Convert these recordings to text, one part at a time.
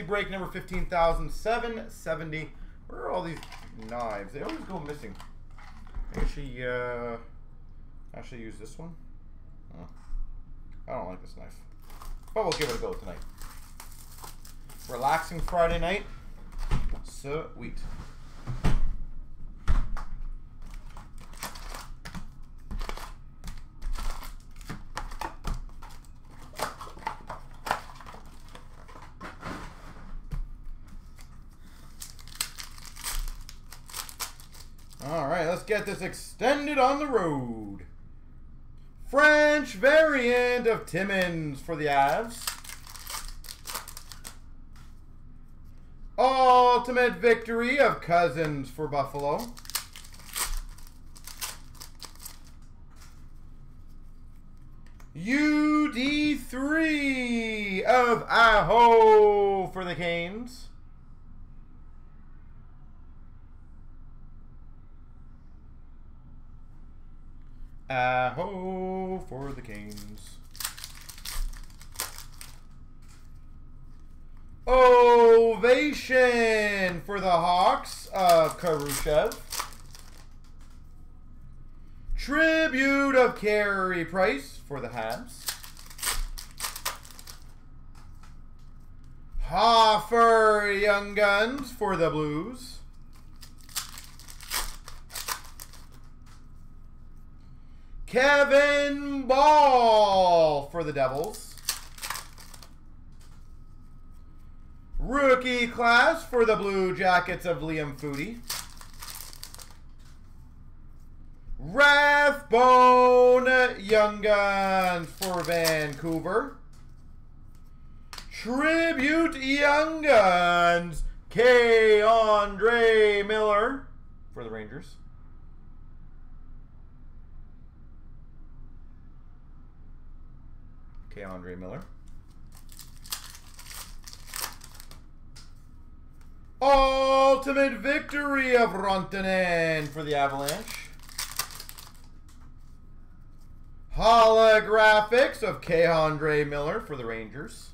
Break number 15,770. Where are all these knives? They always go missing. Maybe she actually used this one. Oh. I don't like this knife, but we'll give it a go tonight. Relaxing Friday night. Sweet. Alright, let's get this extended on the road. French variant of Timmins for the Avs. Ultimate victory of Cousins for Buffalo. UD3 of Aho for the Canes. Aho for the Canes. Ovation for the Hawks of Karushev. Tribute of Carey Price for the Habs. Hoffer Young Guns for the Blues. Kevin Ball for the Devils. Rookie class for the Blue Jackets of Liam Foody. Rathbone Young Guns for Vancouver. Tribute Young Guns K'Andre Miller for the Rangers. K'Andre Miller. Ultimate victory of Rontanen for the Avalanche. Holographics of K'Andre Miller for the Rangers.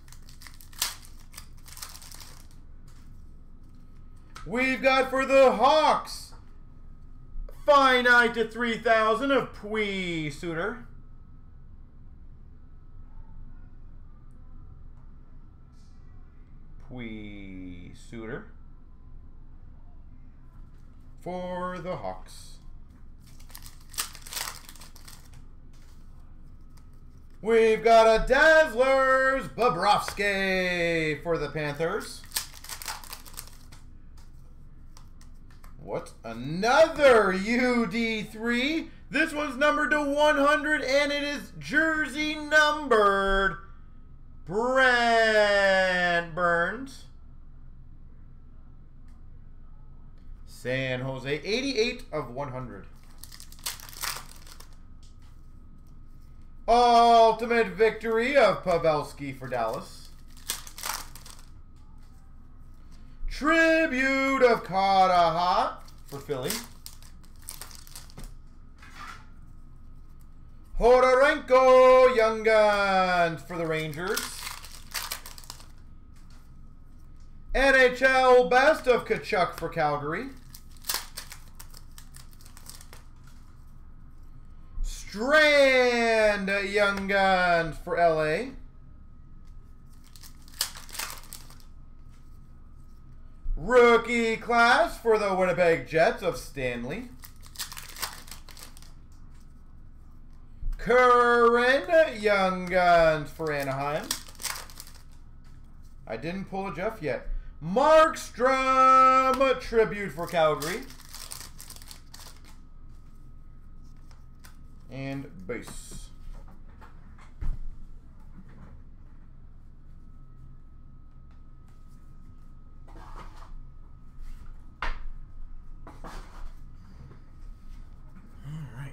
We've got for the Hawks, finite to 3,000 of Pui Suter. Pui Suter for the Hawks. We've got a Dazzlers Bobrovsky for the Panthers. What? Another UD3. This one's numbered to 100 and it is jersey numbered. Brent Burns. San Jose, 88 of 100. Ultimate victory of Pavelski for Dallas. Tribute of Kadaha for Philly. Hodorenko Young Guns for the Rangers. NHL best of Kachuk for Calgary. Strand Young Guns for LA. Rookie class for the Winnipeg Jets of Stanley. Curran Young Guns for Anaheim. I didn't pull a Jeff yet. Markstrom, a tribute for Calgary. And base. All right.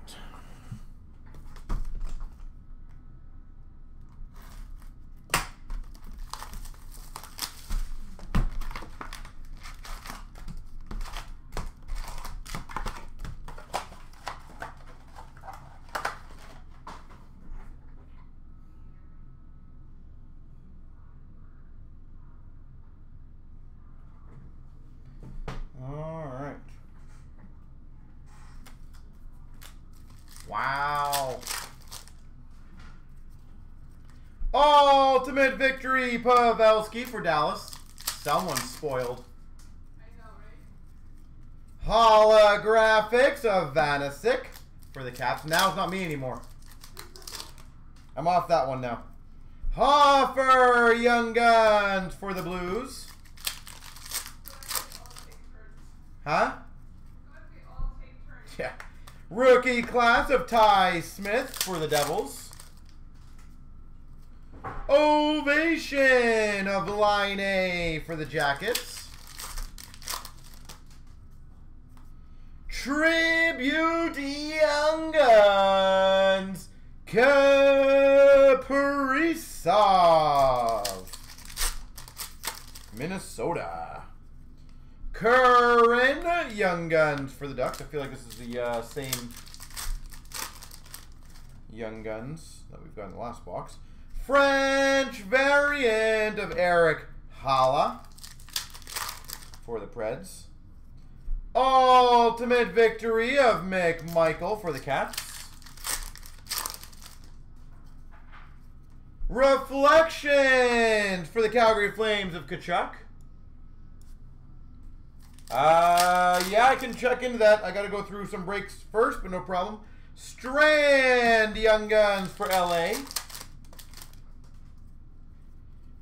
Ultimate victory, Pavelski for Dallas. Someone's spoiled. Holographics of Vanecek for the Caps. Now it's not me anymore. I'm off that one now. Hoffer, Young Guns for the Blues. Huh? Yeah. Rookie class of Ty Smith for the Devils. Ovation of Line A for the Jackets. Tribute Young Guns, Kaprizov, Minnesota. Curran, Young Guns for the Ducks. I feel like this is the same Young Guns that we've got in the last box. French variant of Eric Halla for the Preds. Ultimate victory of McMichael for the Cats. Reflections for the Calgary Flames of Kachuk. Yeah, I can check into that. I gotta go through some breaks first, but no problem. Strand Young Guns for LA.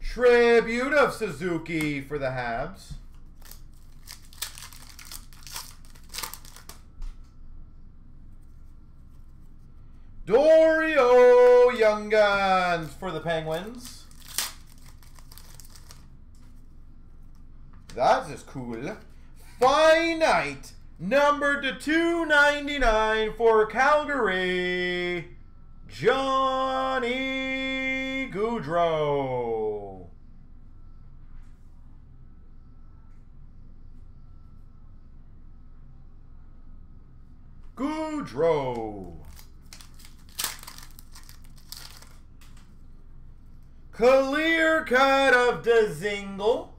Tribute of Suzuki for the Habs. Dorio Young Guns for the Penguins. That is cool. Finite, numbered to 299 for Calgary, Johnny Gaudreau. Gaudreau. Clear cut of Dzingel,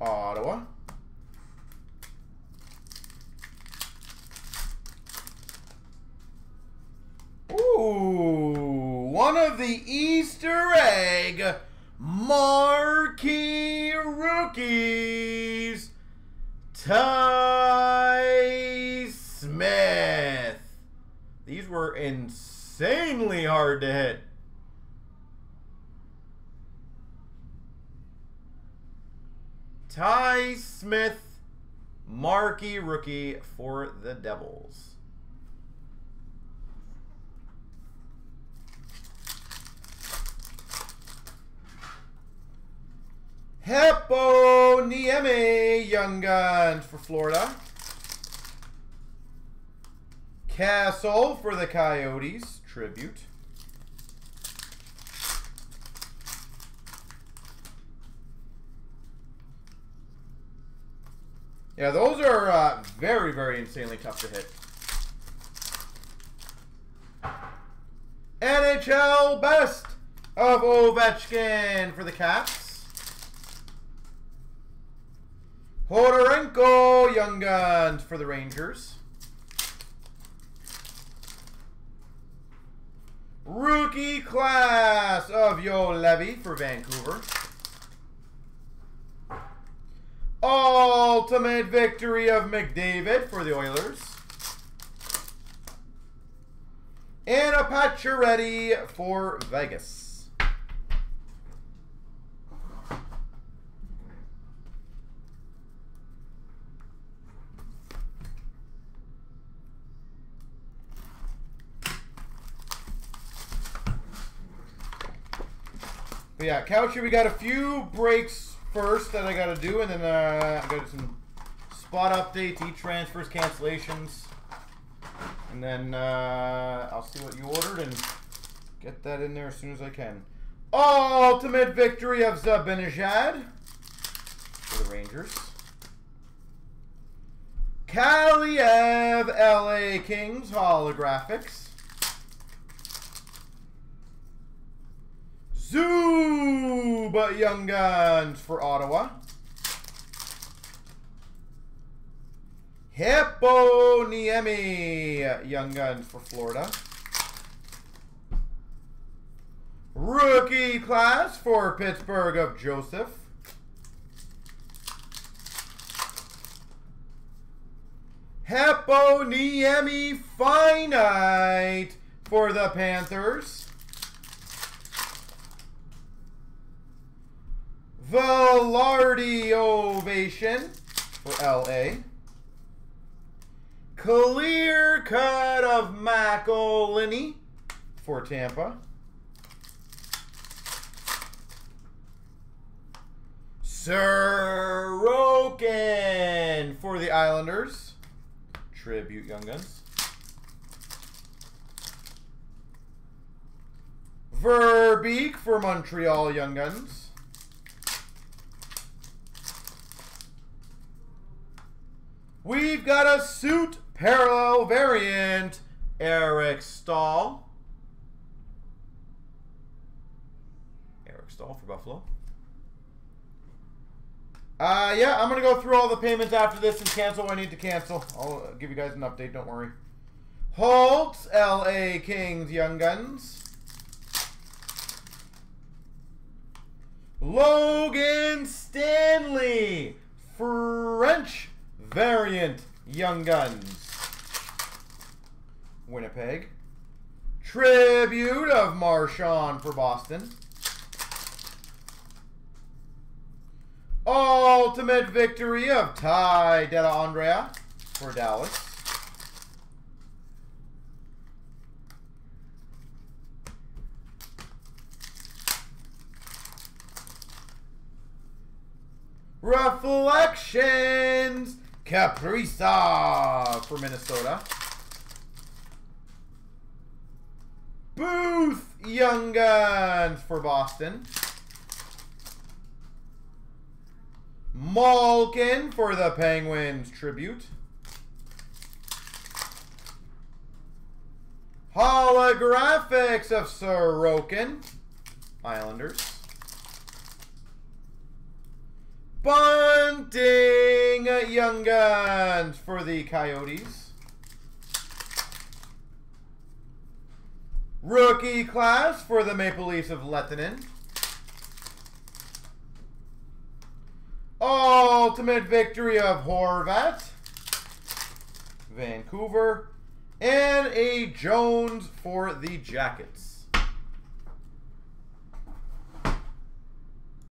Ottawa. Ooh, one of the Easter egg marquee rookies, Ty Smith. These were insanely hard to hit. Ty Smith, marquee rookie for the Devils. Hippo Niemi, Young Guns for Florida. Castle for the Coyotes, tribute. Yeah, those are very, very insanely tough to hit. NHL Best of Ovechkin for the Caps. Hodorenko, Young Guns for the Rangers. Rookie class of Yo Levy for Vancouver. Ultimate victory of McDavid for the Oilers. And a Pacioretty for Vegas. But yeah, Couchy, we got a few breaks first that I got to do, and then I got some spot updates, e-transfers, cancellations, and then I'll see what you ordered and get that in there as soon as I can. Ultimate victory of Zabinajad for the Rangers. Kaliev, LA Kings, Holographics. Zuba Young Guns for Ottawa. Hippo Niemi Young Guns for Florida. Rookie class for Pittsburgh of Joseph. Hippo Niemi Finite for the Panthers. Velarde Ovation for LA. Clear cut of McIlhenny for Tampa. Sorokin for the Islanders. Tribute Young Guns. Verbeek for Montreal Young Guns. We've got a suit parallel variant Eric Staal. Eric Staal for Buffalo. Yeah, I'm going to go through all the payments after this and cancel what I need to cancel. I'll give you guys an update, don't worry. Holtz, LA Kings, Young Guns. Logan Stanley, French variant, Young Guns. Winnipeg. Tribute of Marchand for Boston. Ultimate victory of Ty Dell'Andrea for Dallas. Reflections Kaprizov for Minnesota. Booth Young Guns for Boston. Malkin for the Penguins tribute. Holographics of Sorokin, Islanders. Bunting Young Guns for the Coyotes. Rookie class for the Maple Leafs of Lettinen. Ultimate victory of Horvat, Vancouver, and a Jones for the Jackets.